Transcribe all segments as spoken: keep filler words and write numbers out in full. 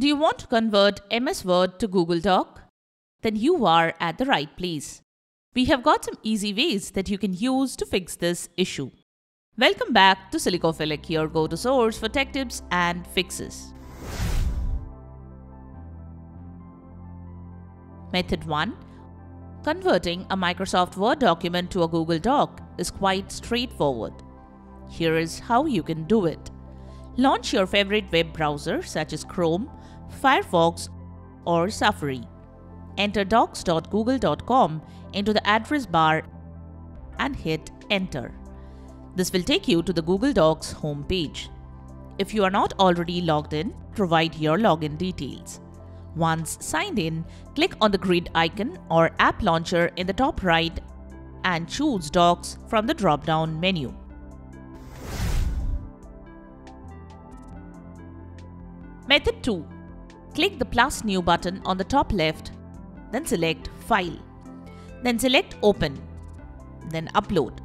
Do you want to convert M S Word to Google Doc? Then you are at the right place. We have got some easy ways that you can use to fix this issue. Welcome back to Silicophilic, your go-to source for tech tips and fixes. Method one. Converting a Microsoft Word document to a Google Doc is quite straightforward. Here is how you can do it. Launch your favorite web browser such as Chrome, Firefox, or Safari. Enter docs dot google dot com into the address bar and hit Enter. This will take you to the Google Docs homepage. If you are not already logged in, provide your login details. Once signed in, click on the grid icon or app launcher in the top right and choose Docs from the drop-down menu. Method two. Click the plus new button on the top left, then select File. Then select Open, then Upload.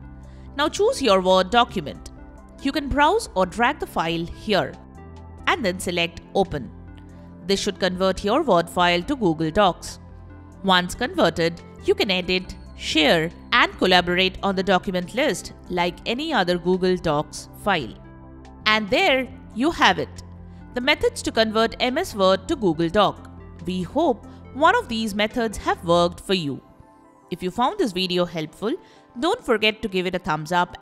Now choose your Word document. You can browse or drag the file here and then select Open. This should convert your Word file to Google Docs. Once converted, you can edit, share, and collaborate on the document list like any other Google Docs file. And there you have it. The methods to convert M S Word to Google Doc. We hope one of these methods have worked for you. If you found this video helpful, don't forget to give it a thumbs up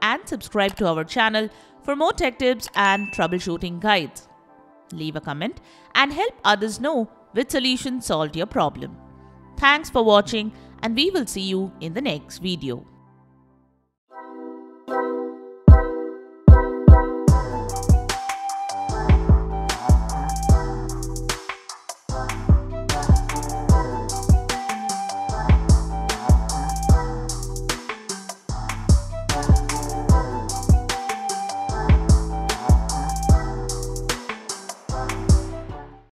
and subscribe to our channel for more tech tips and troubleshooting guides. Leave a comment and help others know which solution solved your problem. Thanks for watching, and we will see you in the next video.